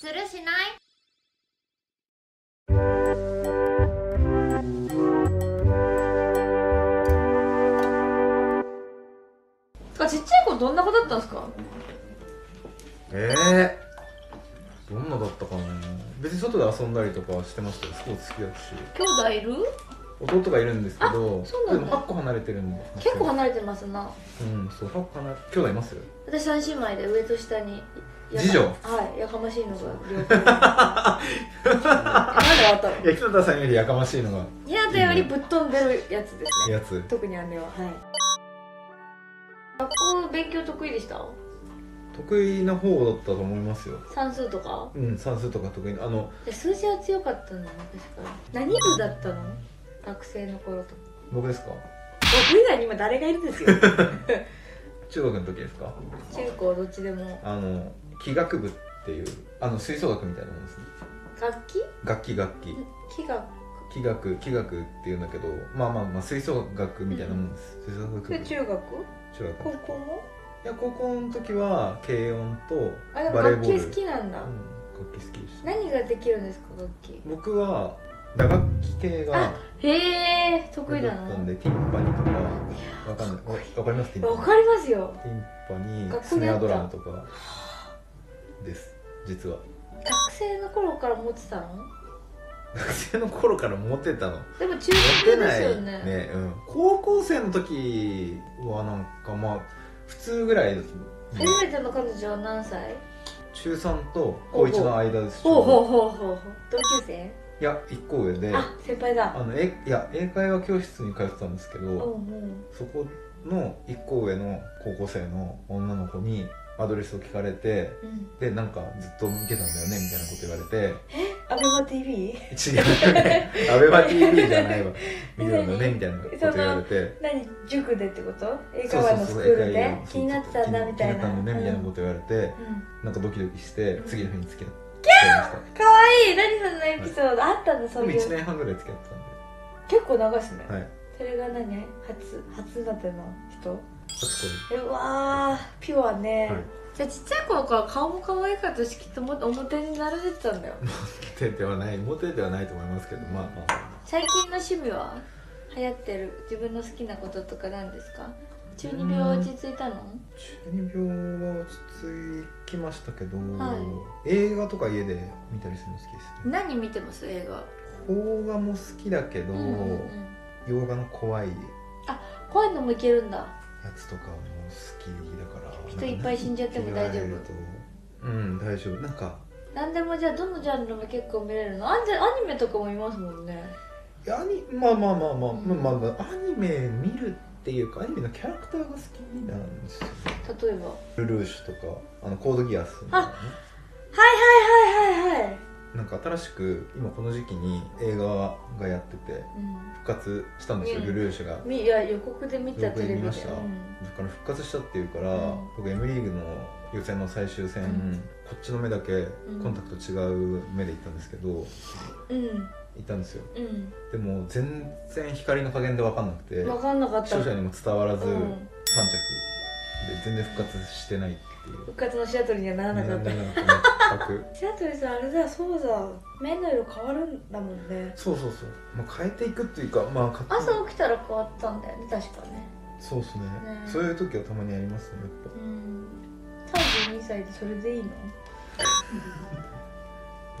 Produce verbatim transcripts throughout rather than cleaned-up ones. するしない？ちっちゃい頃どんな子だったんですか？えー、どんなだったかな。別に外で遊んだりとかしてましたよ。スポーツ好きだし。兄弟いる？弟がいるんですけど、でもはっこ離れてるんで。結構離れてますな。うん、そう、はっこ離れ、兄弟いますよ。私三姉妹で上と下に。次女。はい、やかましいのが。なんであったの？いや、北田さんよりやかましいのが。ひなたよりぶっ飛んでるやつですね。やつ。特に姉は、はい。学校勉強得意でした？得意な方だったと思いますよ。算数とか？うん、算数とか得意な、あの。数字は強かったんだね、確かに。何部だったの？学生の頃と。僕ですか？僕以外に今誰がいるんですよ。中学の時ですか？中高どっちでも。あの、器楽部っていう、あの吹奏楽みたいなもんですね。楽器？楽器楽器。器楽。器楽、器楽っていうんだけど、まあまあまあ吹奏楽みたいなもんです。うん、吹奏楽部。で、中学？高校も？いや、高校の時は軽音とバレーボール。あ、でも楽器好きなんだ。うん、楽器好きです。何ができるんですか、楽器？僕は打楽器系が。へえ、得意だな。なんでティンパニとか。わかんない。わかります？ティンパニ。わかりますよ。ティンパニ、スネアドラムとかです。実は。学生の頃から持ってたの？学生の頃からモテたの。でも中学ですよね。ね、うん。高校生の時はなんかまあ普通ぐらいです。初めての彼女は何歳？中三と高一の間です。ほうほうほうほう。同級生？いや、一個上で。あ、先輩だ。あのえいや英会話教室に通ってたんですけど、おうおう、そこの一個上の高校生の女の子にアドレスを聞かれて、うん、でなんかずっと見てたんだよねみたいなこと言われて。え？アベマ ティーブイ？ 違う、アベマ ティーブイ じゃないわ、見てるんだねみたいなこと言われて、何、塾でってこと、英会話のスクールで気になってたんだみたいな、気になったんだねみたいなこと言われて、なんかドキドキして次の日に付き合ってました。かわいい。何そんなエピソードあったの？そういういちねんはんぐらい付き合ってたんで、結構長いっすね。それが何、初初だての人？うわ、ピュアね。じゃあちっちゃい頃から顔も可愛かったし、きっとも表になられてたんだよ。表ではない、表ではないと思いますけど、まあまあ。最近の趣味は流行ってる自分の好きなこととかなんですか？中二病は落ち着いたの？中二病は落ち着きましたけど、はい、映画とか家で見たりするの好きですね。何見てます？映画。邦画も好きだけど、洋画の怖い。あ、怖いのもいけるんだ。やつとかも好きだから。人いっぱい死んじゃっても大丈夫？うん、大丈夫。なんか何でも。じゃあどのジャンルも結構見れるの？アニメとかも見ますもんね。いや、アニまあまあまあまあ、うん、まあまあアニメ見るっていうか、アニメのキャラクターが好きなんですよ。例えばルルーシュとか、あのコードギアスみたいな、ね、はいはいはいはいはい。なんか新しく今この時期に映画がやってて復活したんですよ、うん、ルルーシュが。いや、予告で見た、テレビで見ました、うん、だから復活したっていうから、うん、僕 M リーグの予選の最終戦、うん、こっちの目だけコンタクト違う目で行ったんですけど、うん、行ったんですよ、うん、でも全然光の加減で分かんなくて、分かんなかった、視聴者にも伝わらずさん着、うん、で全然復活してないっていう。復活のシアトルにはならなかった。シアトルさん、あれだ、そうだ、目の色変わるんだもんね。そうそうそう、まあ、変えていくっていうか、まあ、朝起きたら変わったんだよね、確かね。そうですね、ね、そういう時はたまにありますね、やっぱ。うん、さんじゅうにさいでそれでいいの？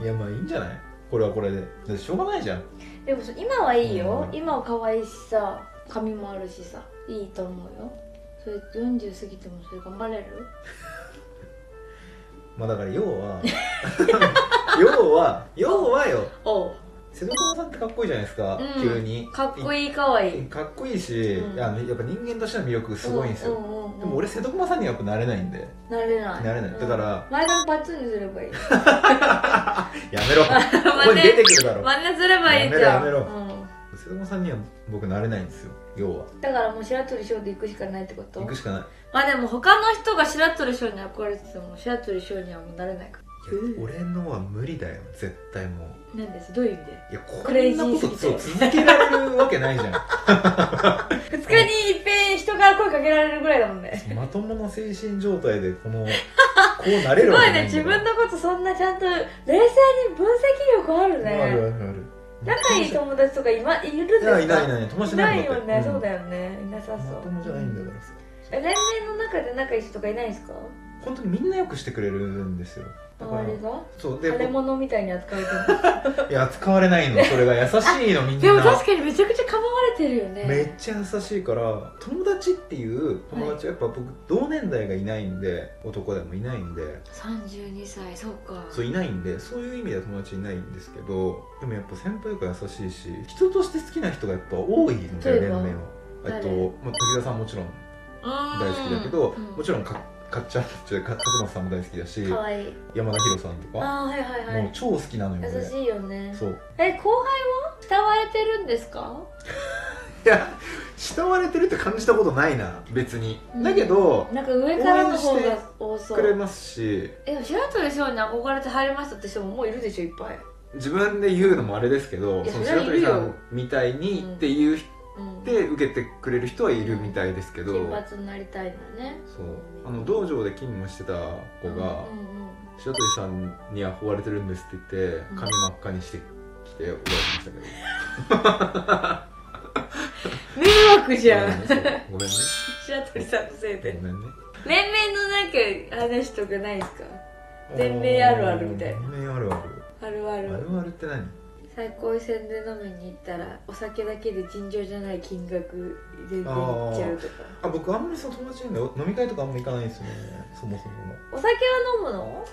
いや、まあいいんじゃない、これはこれで。で、しょうがないじゃん。でも今はいいよ、今は可愛いしさ、髪もあるしさ、いいと思うよ。それよんじゅう過ぎてもそれ頑張れる？まあだから要は要は要はよ、瀬戸熊さんってかっこいいじゃないですか、うん、急にかっこいい、かわいい、かっこいいし、うん、あのやっぱ人間としての魅力すごいんですよ。でも俺瀬戸熊さんにはやっぱなれないんで。なれない、なれない、うん、だから前髪パッツンにすればいい。やめろ、ここに出てくるだろ。真似すればいいじゃん。やめろやめろ、うん、瀬戸熊さんには僕なれないんですよ、要は。だからもう白鳥翔で行くしかないってこと？行くしかない。まあでも他の人が白鳥翔に憧れてても白鳥翔にはもうなれないから。いや俺のは無理だよ絶対もう。なんですどういう意味で？いやこんなことそう続けられるわけないじゃん。ふつかにいっぺん人から声かけられるぐらいだもんね。まともな精神状態でこのこうなれるわけないんだ。すごいね、自分のことそんなちゃんと冷静に分析力あるね。あるあるある。仲いい友達とか今いるんですか？いやいないいない友達ないよね、うん、そうだよね、いなさそう。まともじゃないんだからさ。連盟の中で仲いい人とかいないですか？本当にみんなよくしてくれるんですよ。だからあれがそうで腫れ物みたいに扱われてる。いや扱われないのそれが優しいのみんな。でも確かにめちゃくちゃ構われてるよね。めっちゃ優しいから友達っていう友達はやっぱ僕、はい、同年代がいないんで男でもいないんでさんじゅうにさいそうかそういないんでそういう意味では友達いないんですけどでもやっぱ先輩が優しいし人として好きな人がやっぱ多いんで連盟は。えっとまあ滝田さんもちろん大好きだけど、うん、もちろんかかっちゃんって勝間さんも大好きだし可愛い山田博さんとかあ、はいはいはい、もう超好きなのよ、ね、優しいよね。そうえ後輩は慕われてるんですか？いや慕われてるって感じたことないな別に、うん、だけどなんか上からの方が多そうくれますしえ白鳥翔に憧れて入りましたって人ももういるでしょいっぱい。自分で言うのもあれですけどその白鳥さんみたいにっていう人、うんで受けてくれる人はいるみたいですけど、金髪になりたいのね。そうあの道場で勤務してた子が白鳥さんに憧れてるんですって言って髪真っ赤にしてきて怒られましたけど。迷惑じゃん。ごめんね。白鳥さんのせいで。ごめんね。連盟のなんか話とかないですか？連盟あるあるみたいな。連盟あるある。あるある。あるあるって何？最高位戦で飲みに行ったらお酒だけで尋常じゃない金額全然いっちゃうとか。あ僕あんまりその友達いるんで飲み会とかあんまり行かないんですよねそもそも。お酒は飲むの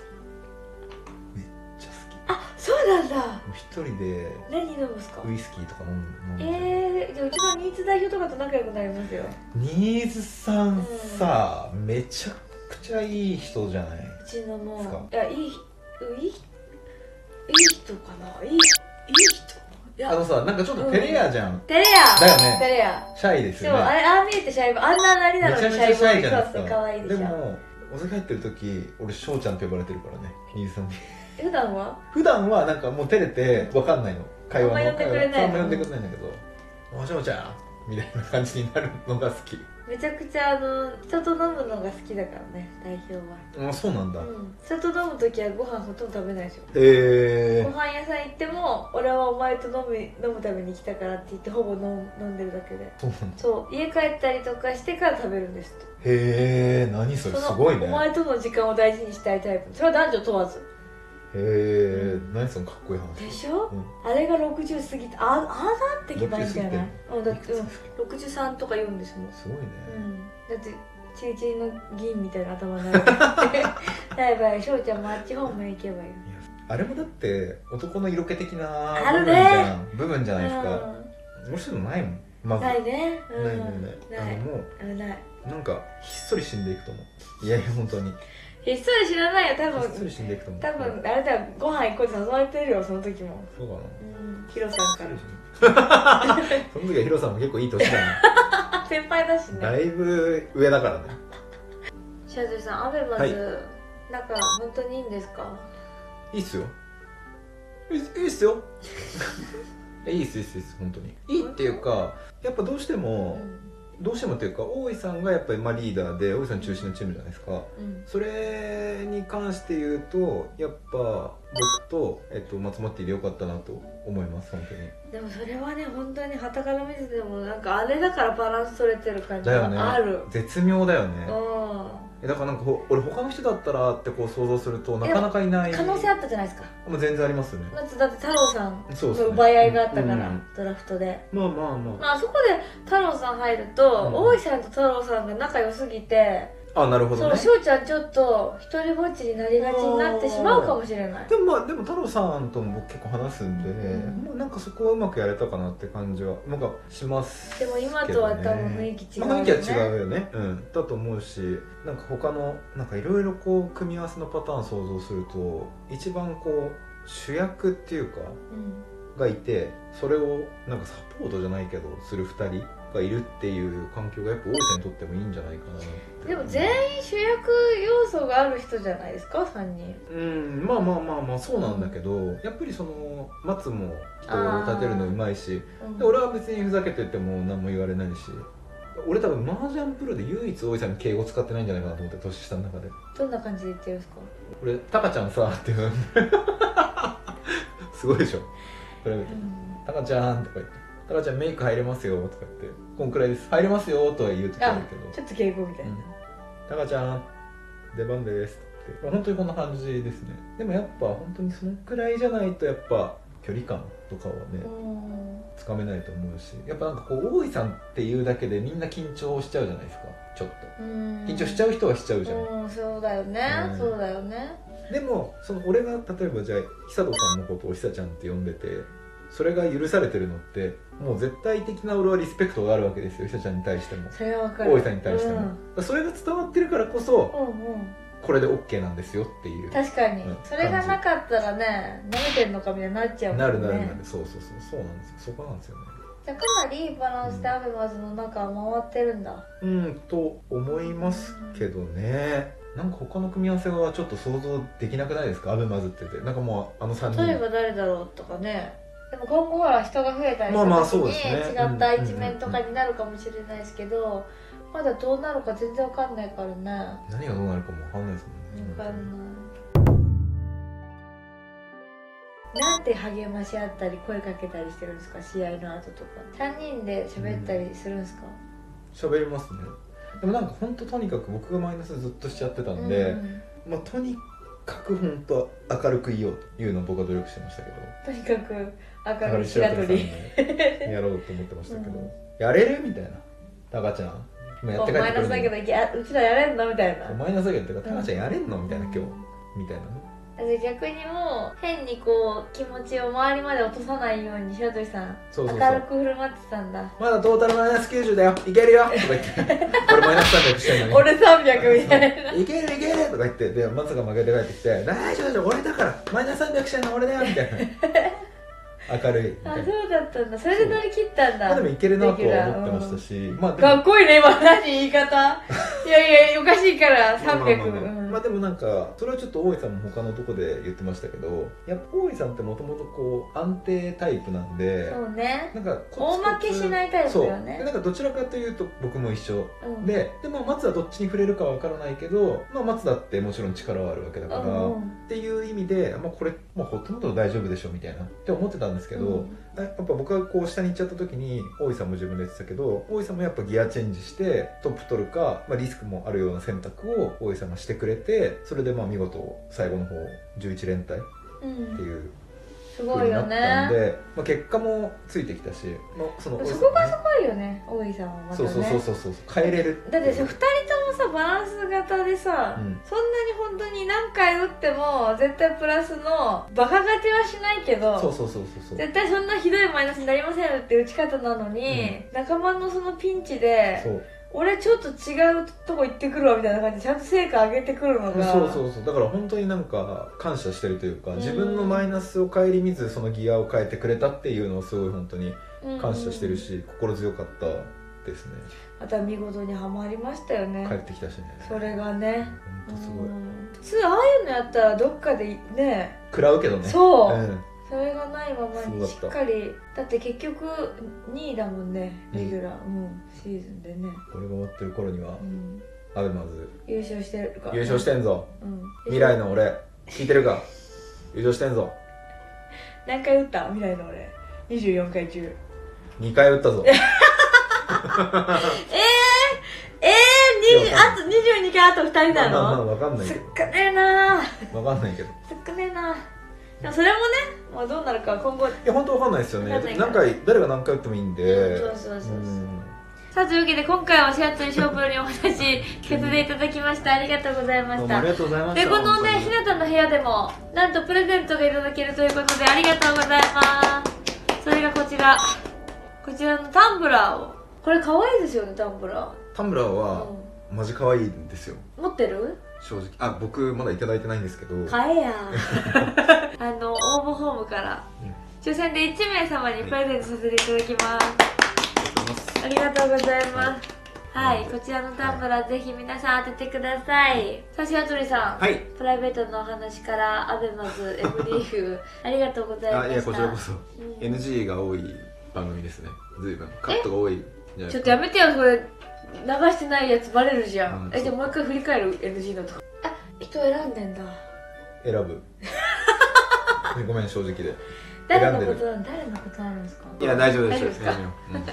めっちゃ好き。あそうなんだ。一人で何飲むんですか？ウイスキーとか飲む。ええー、じゃあうちのニーズ代表とかと仲良くなりますよ。ニーズさんさ、うん、めちゃくちゃいい人じゃない。うちのもういやいいいいいい人かないいいい人あのさ、なんかちょっと照れ屋じゃん、うん、照れ屋だよね。照れ屋シャイですよね。そう、あれ、ああ見えてシャイボー、あんななりなのにシャイボーイ。そうそう、かわいいでしょ。でも、お酒入ってる時、俺翔ちゃんって呼ばれてるからね、兄さんに。普段は普段はなんかもう照れて、わかんないの会話の、あんま呼んでくれないあんま呼んでくれないんだけどお翔ちゃんみたいな感じになるのが好き。めちゃくちゃあの人と飲むのが好きだからね代表は。あそうなんだ、うん、人と飲む時はご飯ほとんど食べないでしょ。へえー、ご飯屋さん行っても俺はお前と飲む、飲むために来たからって言ってほぼ飲んでるだけで。そうなんだ。そう家帰ったりとかしてから食べるんですと。へえー、何それすごいね。お前との時間を大事にしたいタイプ。それは男女問わず。へえー、うん、何そのかっこいい話でしょ、うん、あれがろくじゅう過ぎてああなってきばいいんじゃない。うんだって、うん、ろくじゅうさんとか言うんですもん。すごいね、うん、だってチリチリの銀みたいな頭になるってだいばいしょうちゃんもあっち方面行けばいい。あれもだって男の色気的な部分じゃん、部分じゃないですか。もう一つないもんまずないね、うん、ないないない。あのもうないなんかひっそり死んでいくと思う。いやいや本当にひっそり知らないよ、多分。ひっそり死んでいくと思う。多分あれだよ、ご飯行こうって誘われてるよ、その時も。そうかな。うん、ヒロさんから。その時はヒロさんも結構いい年だね。先輩だしね。だいぶ上だからね。白鳥さん、アベマズ、はい、なんか本当にいいんですか？いいっすよ。いいっすよ。いいっす、いいっす、いいっす、本当に。いいっていうか、やっぱどうしても。うんどうしてもっていうか大井さんがやっぱりまあリーダーで大井さん中心のチームじゃないですか、うん、それに関して言うとやっぱ僕と、えっと、松本でよかったなと思います本当に。でもそれはね本当にはたから見せてもなんかあれだからバランス取れてる感じがある、ね、絶妙だよね。だからなんか俺他の人だったらってこう想像するとなかなかいない可能性あったじゃないですか。もう全然ありますよね。だって太郎さんの奪い合いがあったから、ねうん、ドラフトでまあまあまあまあそこで太郎さん入ると、うん、大井さんと太郎さんが仲良すぎてあなるほどね。そう翔ちゃんちょっと一人ぼっちになりがちになってしまうかもしれない。でもまあでも太郎さんとも僕結構話すんで、うん、もうなんかそこはうまくやれたかなって感じはなんかしますけど、ね、でも今とは多分雰囲気違うよね。雰囲気は違うよね、うん、だと思うしなんか他のなんかいろいろこう組み合わせのパターン想像すると一番こう主役っていうか、うん、がいてそれをなんかサポートじゃないけどするふたりがいるっていう環境がやっぱ大分にとってもいいんじゃないかなって。でも全員主役要素がある人じゃないですか、さんにん。うん、まあまあまあまあそうなんだけど、うん、やっぱりその松も人を立てるのうまいし、うん、で俺は別にふざけてても何も言われないし、俺多分マージャンプロで唯一大井さんに敬語使ってないんじゃないかなと思って、年下の中で。どんな感じで言ってるんですか？俺「タカちゃんさ」って言うすごいでしょそれ、うん、タカちゃんとか言って「タカちゃんメイク入れますよ」とか言って「こんくらいです入れますよ」とは言う時あるけど、ちょっと敬語みたいな「タカ、うん、ちゃん出番です」って本当にこんな感じですね。でもやっぱ本当にそのくらいじゃないとやっぱ距離感とかはねつかめないと思うし、やっぱなんかこう大井さんっていうだけでみんな緊張しちゃうじゃないですか。ちょっと緊張しちゃう人はしちゃうじゃん。うん、そうだよね、うん、そうだよね。でもその俺が例えばじゃあ久戸さんのことを久ちゃんって呼んでて、それが許されてるのってもう絶対的な俺はリスペクトがあるわけですよ、久ちゃんに対してもそれはわかる、大井さんに対しても、うん、それが伝わってるからこそ、うんうん、これで OK なんですよっていう。確かにそれがなかったらね、なめてんのかみたいになっちゃうもんね。なるなるなる、そうそうそうそうなんですよ、そこなんですよね。じゃあかなりいいバランスでアベマズの中は回ってるんだ。うんと思いますけどね。なんか他の組み合わせはちょっと想像できなくないですか、アベマズってて。なんかもうあのさんにん、例えば誰だろうとかね。でも今後は人が増えたりする時に違った一面とかになるかもしれないですけど、まだどうなるか全然わかんないからね。何がどうなるかもわかんないですもんね。わかんない。なんて励まし合ったり声かけたりしてるんですか、試合の後とか。さんにんで喋ったりするんですか？喋りますね。でもなんか本当とにかく僕がマイナスずっとしちゃってたんで、うん、まあとにかく本当明るくいようというのを僕は努力してましたけど。とにかく明るい白鳥やろうと思ってましたけど、うん、やれるみたいな、タカちゃん。やって帰ってくるマイナスだけど、いやうちらやれんのみたいな、マイナスだけどタカちゃんやれんのみたいな、今日みたいな。逆にもう変にこう気持ちを周りまで落とさないように白鳥さん明るく振る舞ってたんだ。まだトータルマイナスきゅうじゅうだよ、いけるよとか言って俺マイナスさんびゃくしてんのに俺さんびゃくみたいな、いけるいけるとか言って、で松が負けて帰ってきて、大丈夫大丈夫俺だからマイナスさんびゃくしてんの俺だよみたいな、明るい。あ、そうだったんだ。それで乗り切ったんだ。まあでもいけるなとは思ってましたし、まあかっこいいね今、何言い方。いやいやおかしいからさんびゃく。まあでもなんかそれはちょっと大井さんも他のとこで言ってましたけど、やっぱ大井さんってもともとこう安定タイプなんで、そうね。なんか大負けしないタイプよね。なんかどちらかというと僕も一緒で、でも松はどっちに触れるかわからないけど、まあ松だってもちろん力はあるわけだからっていう意味で、まあこれもうほとんど大丈夫でしょみたいなって思ってたんで。ですけど、うん、やっぱ僕がこう下に行っちゃった時に大井さんも自分で言ってたけど、大井さんもやっぱギアチェンジしてトップ取るか、まあ、リスクもあるような選択を大井さんがしてくれて、それでまあ見事最後の方じゅういちれんたいっていう、うん、すごいよね。まあ結果もついてきたし、まあ、そのそこがすごいよね、大井さんはまたね。そうそうそうそう、変えれる。だってさふたりともさバランス型でさ、うん、そんなに本当に何回打っても絶対プラスのバカ勝ちはしないけど、そうそうそうそう、絶対そんなひどいマイナスになりませんっていう打ち方なのに、うん、仲間のそのピンチで俺ちょっと違うとこ行ってくるわみたいな感じでちゃんと成果上げてくるのが、そうそうそう、だから本当になんか感謝してるというか、自分のマイナスを顧みずそのギアを変えてくれたっていうのをすごい本当に感謝してるし、心強かったですね。また見事にハマりましたよね、帰ってきたしね、それがね。本当すごい。普通ああいうのやったらどっかでね食らうけどね。そう、うん、それがないままにしっかり、だって結局にいだもんね、レギュラー、うん、もうシーズンでね。これが終わってる頃には、うん、アベマズ優勝してるから、ね、優勝してんぞ、うん、未来の俺聞いてるか優勝してんぞ。何回打った未来の俺？にじゅうよんかい中にかい打ったぞ。ええええ、あとにじゅうにかい、あとふたりなの。分かんないけど、すっかねえな。分かんないけどすっかねえな。でもそれもね、まあ、どうなるか今後、いや本当わかんないですよね。何回、誰が何回打ってもいいんで。そうそうそうそう。さあというわけで今回は白鳥翔プロにお話聞かせていただきました。ありがとうございました。ありがとうございました。でこのね日向の部屋でもなんとプレゼントがいただけるということで、ありがとうございます。それがこちら、こちらのタンブラーを、これ可愛いですよね、タンブラー。タンブラーは、うん、マジ可愛いんですよ。持ってる？正直、あ、僕まだいただいてないんですけど、買えやあの応募ホームから抽選でいちめいさまにプレゼントさせていただきます。ありがとうございます。はい、こちらのタンブラー、ぜひ皆さん当ててください。さあ、白鳥さん、はい、プライベートのお話からアベマズ、エブリーフ、ありがとうございました。あ、いや、こちらこそ、うん、エヌジー が多い番組ですね。ずいぶんカットが多いじゃないですか。ちょっとやめてよ、それ流してないやつバレるじゃん。え、じゃあもう一回振り返る エヌジー のとこ。あ、人選んでんだ。選ぶごめん、正直で。誰のことなん誰のことなんですか。いや、大丈夫ですよ、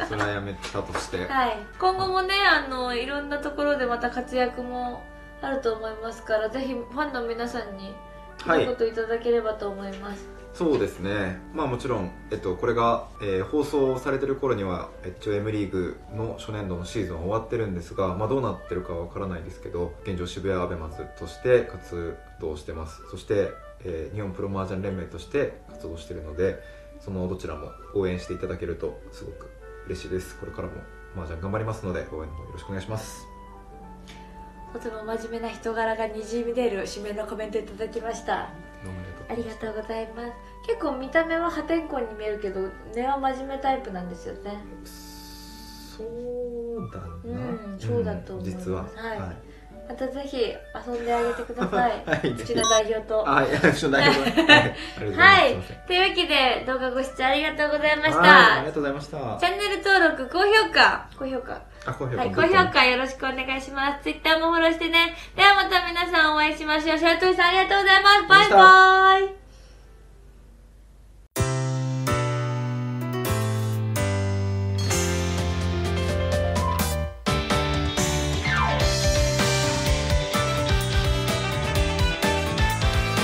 それはやめたとして。はい、今後もね、あのいろんなところでまた活躍もあると思いますから、ぜひファンの皆さんにいいこといただければと思います。そうですね、まあもちろん、えっと、これが、えー、放送されてる頃には一応 M リーグの初年度のシーズンは終わってるんですが、まあ、どうなってるかわからないですけど、現状渋谷アベマズとして活動してます。そして、えー、日本プロ麻雀連盟として活動してるので、そのどちらも応援していただけるとすごく嬉しいです。これからも麻雀頑張りますので、応援の方よろしくお願いします。とても真面目な人柄がにじみ出る締めのコメントいただきました。どうもありがとうございます。結構見た目は破天荒に見えるけど、根は真面目タイプなんですよね。そうだな、うん、そうだと思います。実は、はい、はい、またぜひ遊んであげてください。はい、うちの代表と。はい、うちの代表と。はい、というわけで、動画ご視聴ありがとうございました。ありがとうございました。チャンネル登録、高評価、高評価。あ、高評価。はい、高評価よろしくお願いします。ツイッターもフォローしてね。ではまた皆さんお会いしましょう。白鳥さんありがとうございます。バイバーイ。